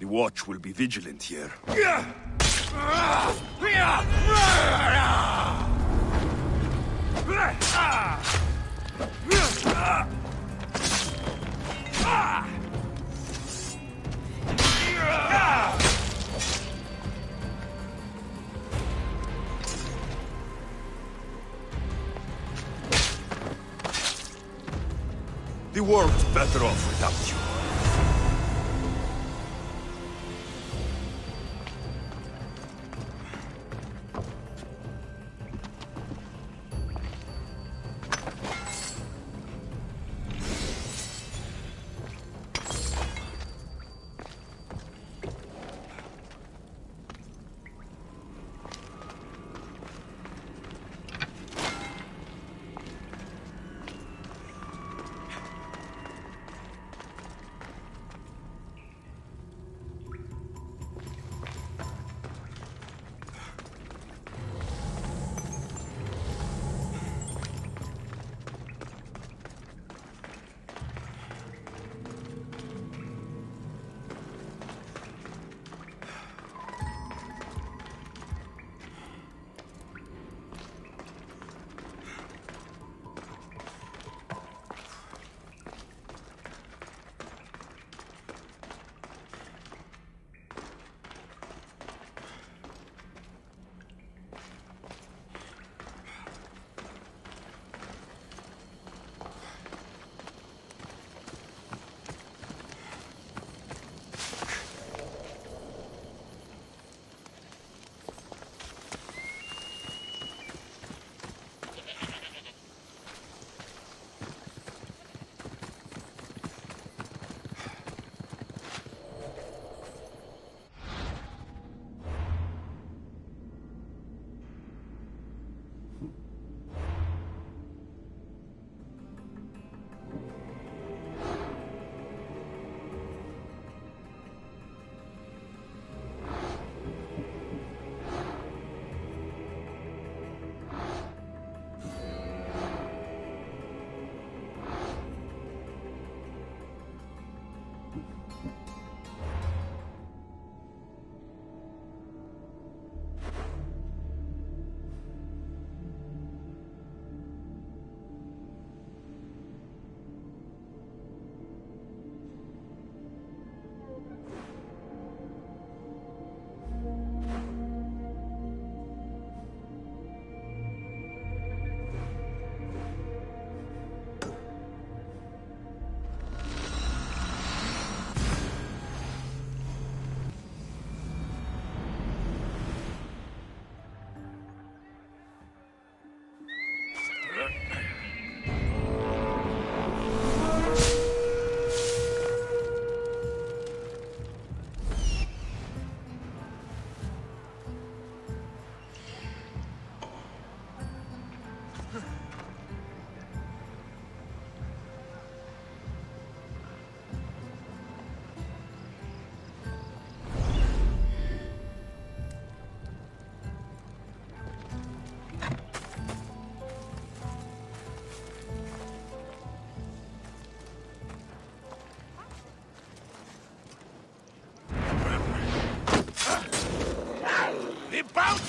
The Watch will be vigilant here. The world's better off without you.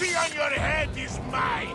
On your head is mine!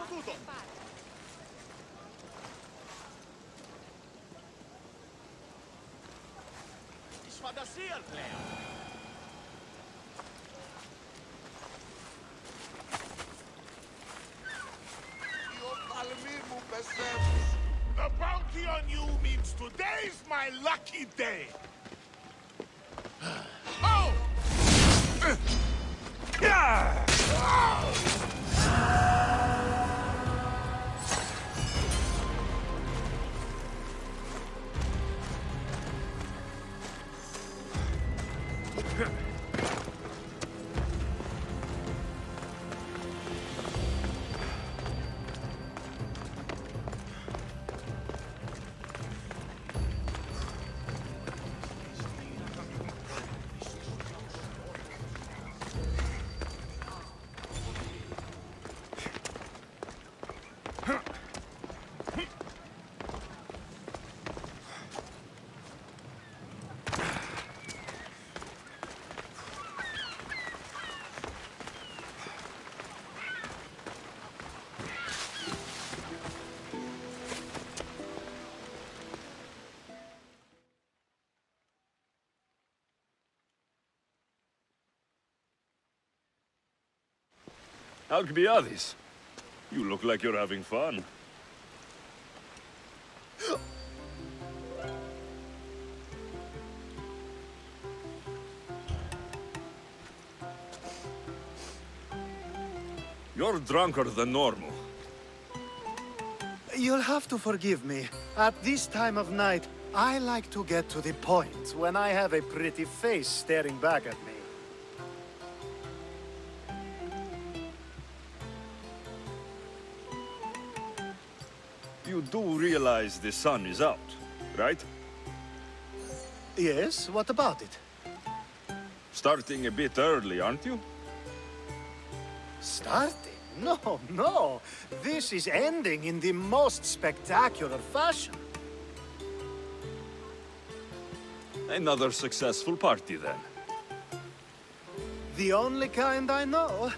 potuto! Ich war das hier, Leo! The bounty on you means today's my lucky day! Oh! Yeah! Alcibiades, you look like you're having fun. You're drunker than normal. You'll have to forgive me. At this time of night, I like to get to the point when I have a pretty face staring back at me. You do realize the sun is out, right? Yes, what about it? Starting a bit early, aren't you? Starting? No, no! This is ending in the most spectacular fashion. Another successful party, then. The only kind I know.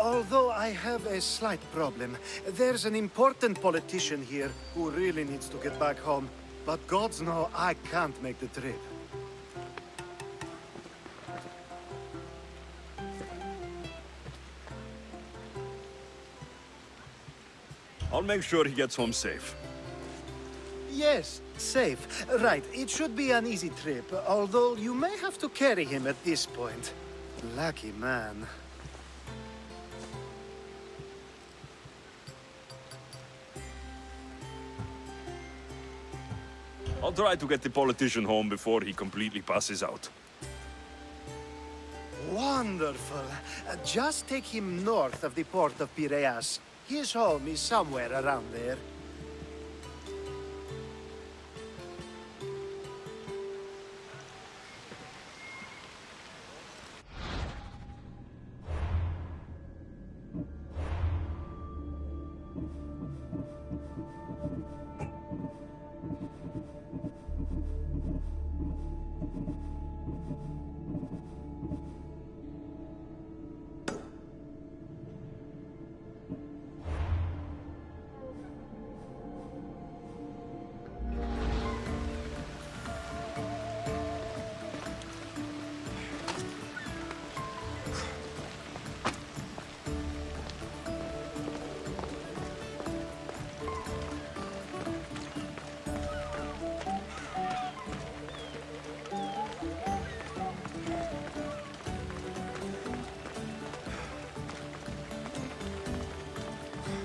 Although I have a slight problem. There's an important politician here who really needs to get back home. But gods know I can't make the trip. I'll make sure he gets home safe. Yes, safe. Right, it should be an easy trip. Although you may have to carry him at this point. Lucky man. I'll try to get the politician home before he completely passes out. Wonderful. Just take him north of the port of Piraeus. His home is somewhere around there.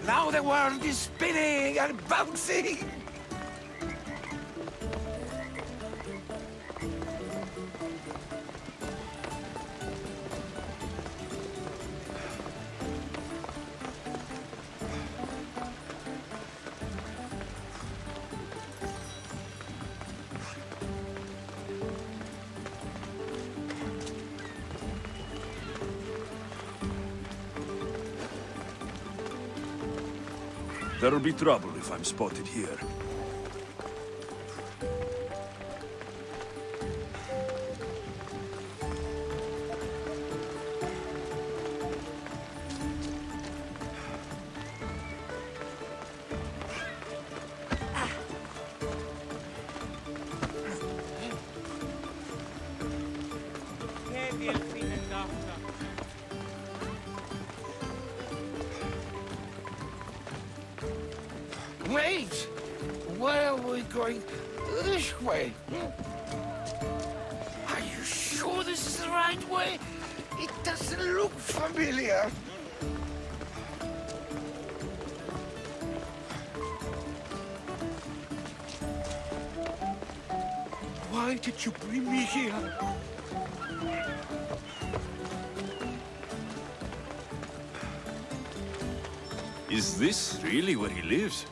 Now the world is spinning and bouncing! There'll be trouble if I'm spotted here. Wait! Why are we going this way? Are you sure this is the right way? It doesn't look familiar. Why did you bring me here? Is this really where he lives?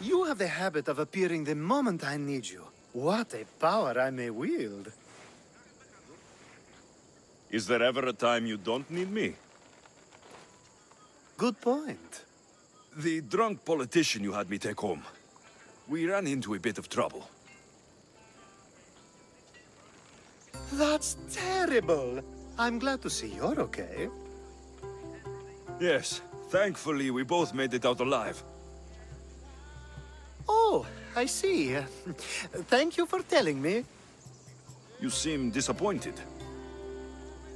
You have the habit of appearing the moment I need you. What a power I may wield. Is there ever a time you don't need me? Good point. The drunk politician you had me take home. We ran into a bit of trouble. That's terrible. I'm glad to see you're okay. Yes. Thankfully, we both made it out alive. Oh, I see. Thank you for telling me. You seem disappointed.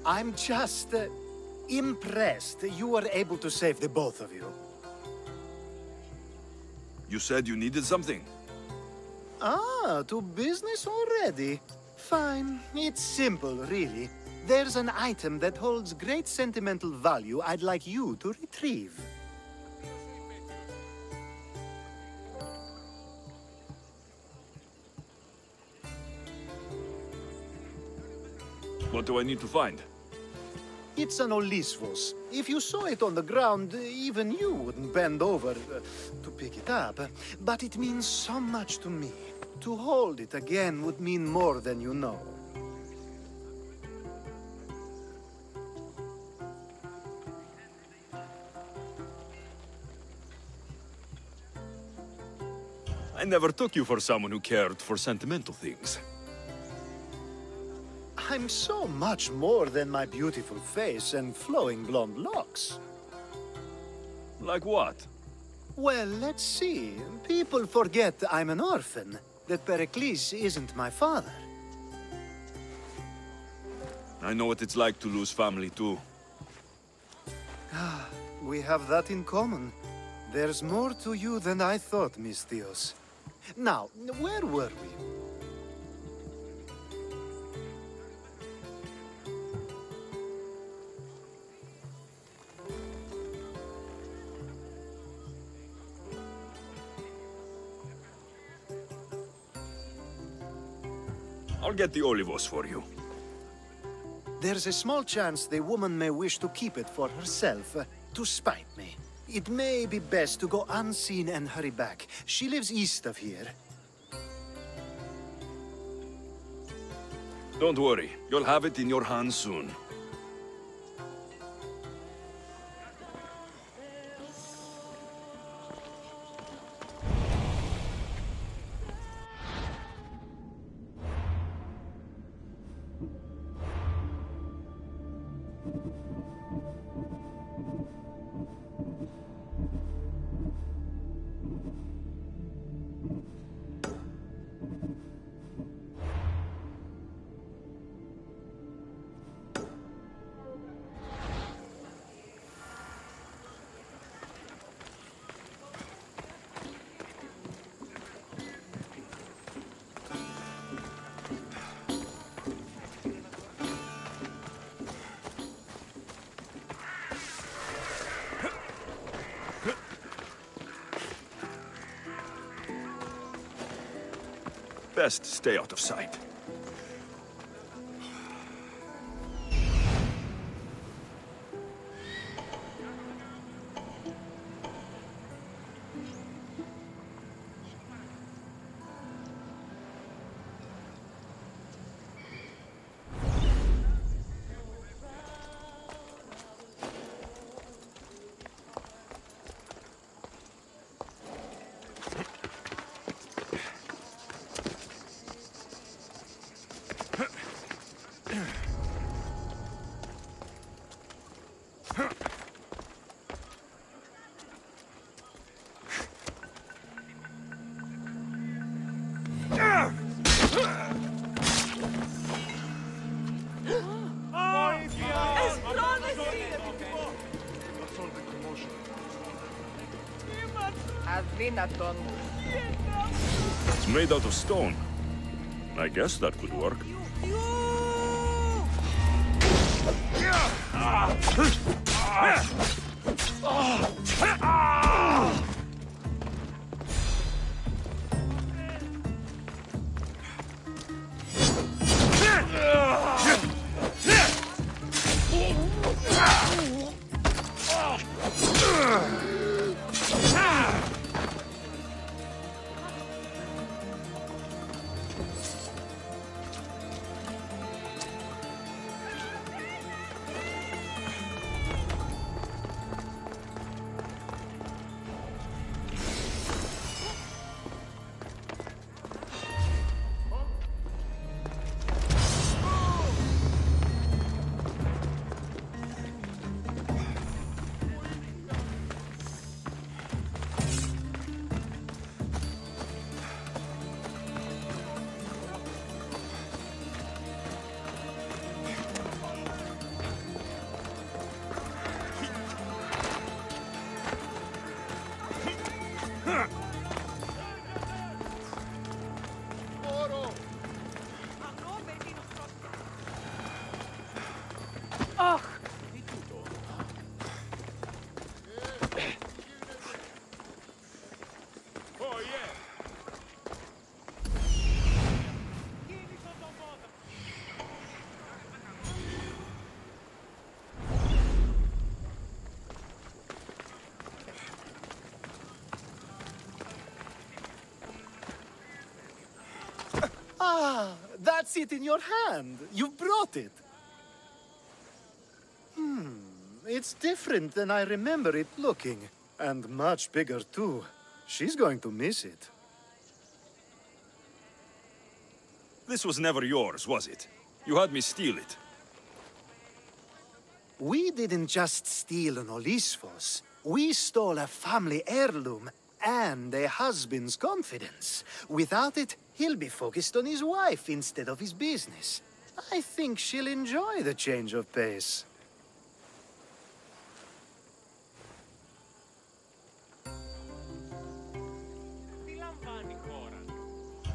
I'm just impressed you were able to save the both of you. You said you needed something. Ah, to business already. Fine. It's simple, really. There's an item that holds great sentimental value I'd like you to retrieve. What do I need to find? It's an Olisbos. If you saw it on the ground, even you wouldn't bend over to pick it up. But it means so much to me. To hold it again would mean more than you know. I never took you for someone who cared for sentimental things. I'm so much more than my beautiful face and flowing blonde locks. Like what? Well, let's see. People forget I'm an orphan, that Pericles isn't my father. I know what it's like to lose family, too. Ah, we have that in common. There's more to you than I thought, Miss Theos. Now, where were we? I'll get the Olisbos for you. There's a small chance the woman may wish to keep it for herself, to spite me. It may be best to go unseen and hurry back. She lives east of here. Don't worry. You'll have it in your hands soon. Best stay out of sight. It's made out of stone. I guess that could work. That's it in your hand. You've brought it. It's different than I remember it looking. And much bigger, too. She's going to miss it. This was never yours, was it? You had me steal it. We didn't just steal an Olisbos. We stole a family heirloom and a husband's confidence. Without it, he'll be focused on his wife instead of his business. I think she'll enjoy the change of pace.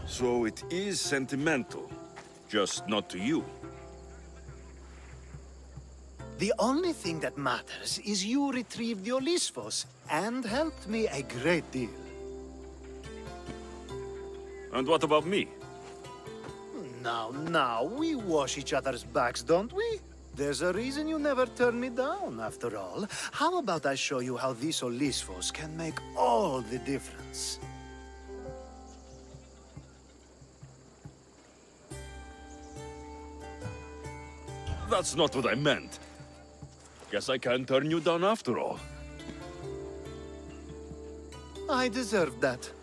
So it is sentimental, just not to you. The only thing that matters is you retrieved the Olisbos and helped me a great deal. And what about me? Now, we wash each other's backs, don't we? There's a reason you never turn me down, after all. How about I show you how these Olisbos can make all the difference? That's not what I meant. Guess I can turn you down after all. I deserve that.